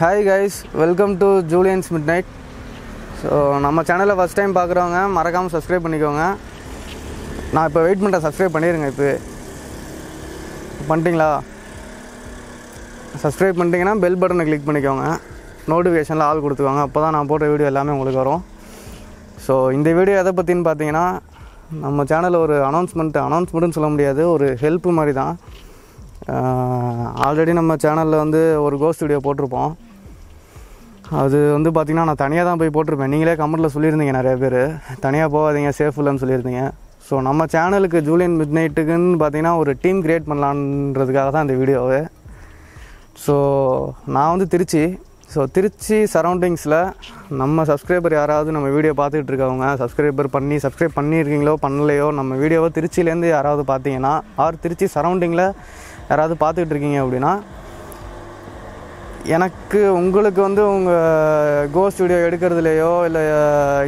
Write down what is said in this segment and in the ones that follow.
hi guys welcome to Julian's midnight show நம்ம சேனலை first time பார்க்குறவங்க மறக்காம சப்ஸ்கிரைப் பண்ணிக்கோங்க நான் இப்ப வெயிட் பண்ற சப்ஸ்கிரைப் பண்ணிருங்க இப்போ பண்ணிட்டீங்களா சப்ஸ்கிரைப் பண்ணிட்டீங்கன்னா பெல் பட்டனை கிளிக் பண்ணிக்கோங்க நோட்டிஃபிகேஷன்ல ஆல் கொடுத்துக்கோங்க அப்பதான் நான் போடுற வீடியோ எல்லாமே உங்களுக்கு வரும் சோ இந்த வீடியோ எதை பத்தின்னு பாத்தீங்கன்னா நம்ம சேனல்ல ஒரு அனௌன்ஸ்மென்ட்னு சொல்ல முடியாது ஒரு ஹெல்ப் மாதிரி தான் ஆல்ரெடி நம்ம சேனல்ல வந்து ஒரு கோஸ்ட் வீடியோ போட்டுறோம் அது வந்து பாத்தீங்கன்னா நான் தனியா தான் போய் போட்டுறேன் நீங்களே கமெண்ட்ல சொல்லிருந்தீங்க நிறைய பேர் தனியா போகாதீங்க சேஃப் இல்லன்னு சொல்லிருந்தீங்க சோ நம்ம சேனலுக்கு ஜூலியன் மிட்நைட்டுக்குன்னு பாத்தீங்கன்னா ஒரு டீம் கிரியேட் பண்ணலாம்ன்றதுக்காக தான் இந்த வீடியோவே சோ நான் வந்து திருச்சி சோ திருச்சி சரௌண்டிங்ஸ்ல நம்ம சப்ஸ்கிரைபர் யாராவது நம்ம வீடியோ பார்த்துட்டு இருக்கவங்க சப்ஸ்கிரைப் பண்ணிருக்கீங்களோ பண்ணலையோ நம்ம வீடியோவை திருச்சில இருந்து யாராவது பாத்தீங்கன்னா ஆர் திருச்சி சரௌண்டிங்ல யாராவது பார்த்துட்டு இருக்கீங்க அப்படினா எனக்கு உங்களுக்கு வந்து உங்க கோஸ்ட் வீடியோ எடுக்கிறதுலயோ இல்ல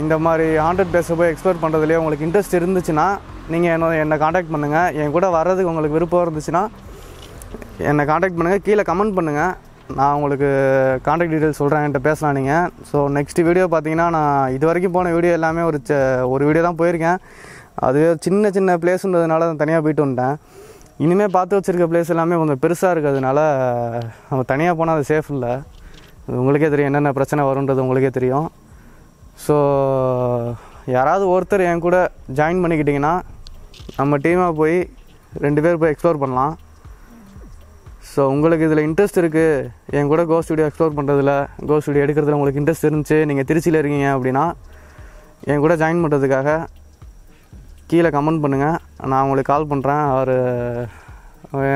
இந்த மாதிரி ஹாண்டட் பிளேஸ் போய் எக்ஸ்ப்ளோர் பண்றதுலயோ உங்களுக்கு இன்ட்ரஸ்ட் இருந்துச்சுனா நீங்க என்ன காண்டாக்ட் பண்ணுங்க என் கூட வரதுக்கு உங்களுக்கு விருப்பம் இருந்துச்சுனா என்ன காண்டாக்ட் பண்ணுங்க கீழ கமெண்ட் பண்ணுங்க நான் உங்களுக்கு காண்டாக்ட் டீடைல்ஸ் சொல்றேன் என்கிட்ட பேசலாம் நீங்க சோ நெக்ஸ்ட் வீடியோ பாத்தீங்கன்னா நான் இது வரைக்கும் போன வீடியோ எல்லாமே ஒரு வீடியோ தான் போயிருக்கேன் அது சின்ன பிளேஸ்ன்றதுனால நான் தனியா போய்ட்டு வந்தேன் इनमें पात वचर प्लेस को पेसा ना तनिया पोना अब सेफल उन्ना प्रच्ने वो सो यार एनकूड जॉइन पड़ी नम्बर टीम पे एक्सप्लोर पड़ना सो उ इंट्रस्ट एनकूड गोस्ट वीडियो एक्सप्लोर पड़े गोस्ट वीडियो एड़क इंट्रस्ट नहीं अब एनकूड जॉइन पड़े கீழ கமெண்ட் பண்ணுங்க நான் உங்களுக்கு கால் பண்றேன் ஆர்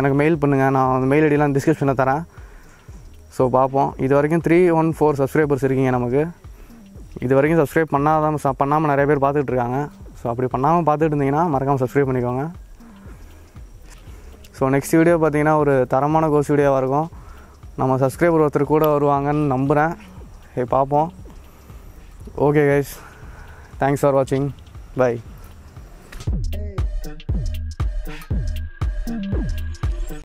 எனக்கு மெயில் பண்ணுங்க நான் மெயில் ஐடிலாம் டிஸ்கிரிப்ஷன்ல தரேன் சோ பாப்போம் இதுவரைக்கும் 314 சப்ஸ்கிரைபர்ஸ் இருக்கீங்க நமக்கு இதுவரைக்கும் சப்ஸ்கிரைப் பண்ணாம நிறைய பேர் பார்த்துட்டு இருக்காங்க சோ அப்படி பண்ணாம பார்த்துட்டு இருந்தீங்கன்னா மறக்காம சப்ஸ்கிரைப் பண்ணிக்கோங்க சோ நெக்ஸ்ட் வீடியோ பாத்தீங்கன்னா ஒரு தரமான கோஸ் வீடியோவா இருக்கும் நம்ம சப்ஸ்கிரைபர் ஒருத்தர் கூட வருவாங்கன்னு நம்புறேன் பாப்போம் okay guys thanks for watching bye